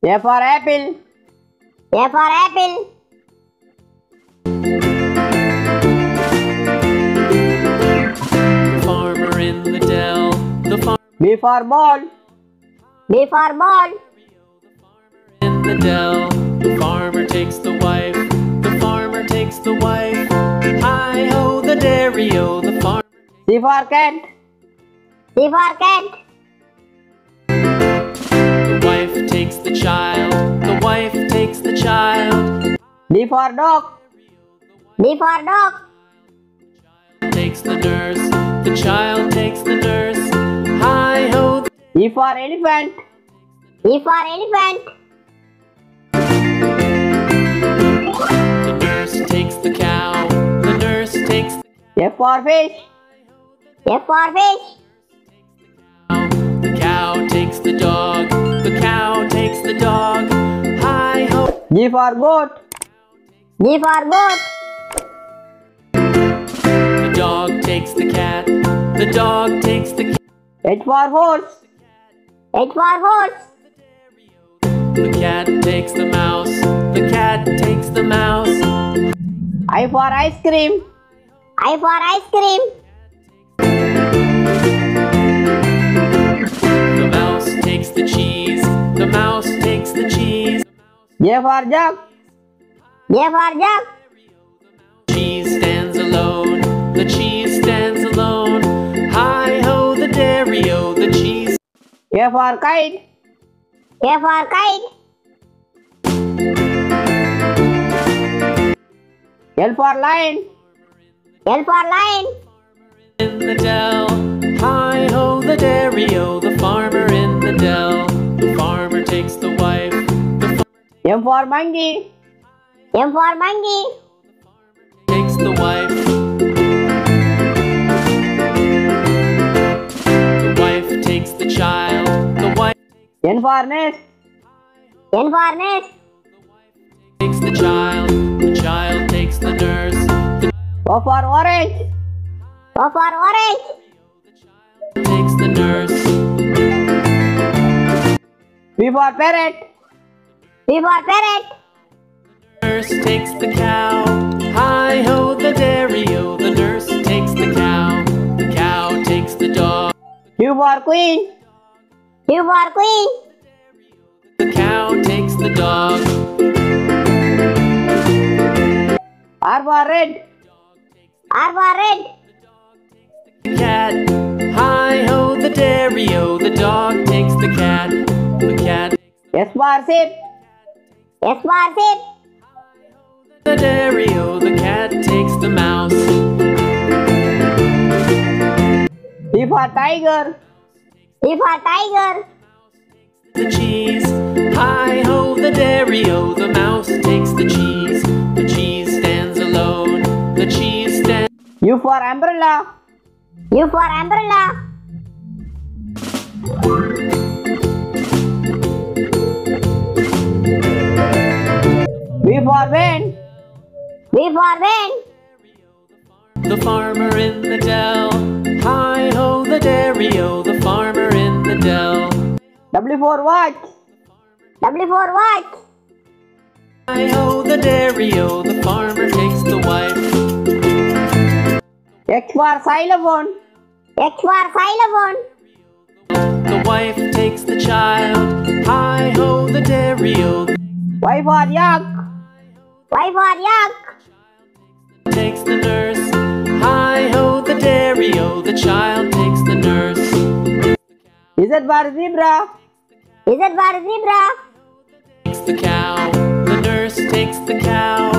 A for apple. A for apple. The farmer in the dell. B for ball. B for ball. The farmer in the dell. The farmer takes the wife. The farmer takes the wife. Hi-ho, the dairy-o, the farmer. C for cat. C for cat. The wife takes the child. The wife takes the child. D for dog. D for dog. The child takes the nurse. The child takes the nurse. Hi ho. E for elephant. E for elephant. The nurse takes the cow. The nurse takes the cow. F for fish. F for fish. The cow takes the dog. The cow takes the dog. Hi ho. G for goat. G for goat. The dog takes the cat. The dog takes the cat. H for horse. H for horse. The cat takes the mouse. The cat takes the mouse. I for ice cream. I for ice cream. The mouse takes the cheese. The mouse takes the cheese. J for jug. J for jug. The cheese stands alone. The cheese stands alone. Hi-ho, the dairy-o, the cheese. K for kite. K for kite. L for lion. L for lion. In the dell. Hi-ho, the dairy-o, the farmer in the dell. The farmer takes the wife. M for monkey. M for monkey. The farmer takes the wife. The wife takes the child. The wife. N for nest. N for nest. The wife takes the child. The child takes the nurse. The O for orange. O for orange. The child takes the nurse. P for parrot. P for parrot. The nurse takes the cow. Hi-ho, the dairy-o. The nurse takes the cow. The cow takes the dog. Q for queen. Q for queen. The cow takes the dog. R for red. R for red. The dog takes the cat. Hi-ho, the dairy-o. The dog takes the cat. The cat. S for sip. S for sip. The dairy-o, the cat takes the mouse. T for tiger. T for tiger. The cheese. Hi-ho, the dairy-o, the mouse takes the cheese. The cheese stands alone. The cheese stands. U for umbrella. U for umbrella. V for van. V for van. The farmer in the dell. Hi-ho, the dairy-o, the farmer in the dell. W for watch. W for watch. Hi-ho, the dairy-o, the farmer takes the wife. X for xylophone. X for xylophone. The wife takes the child. Hi-ho, the dairy-o. Y for yak. Y for yak. Takes the nurse. Hi-ho, the dairy-o, the child takes the nurse. Is it for zebra? Is it for zebra? Takes the cow. The nurse takes the cow.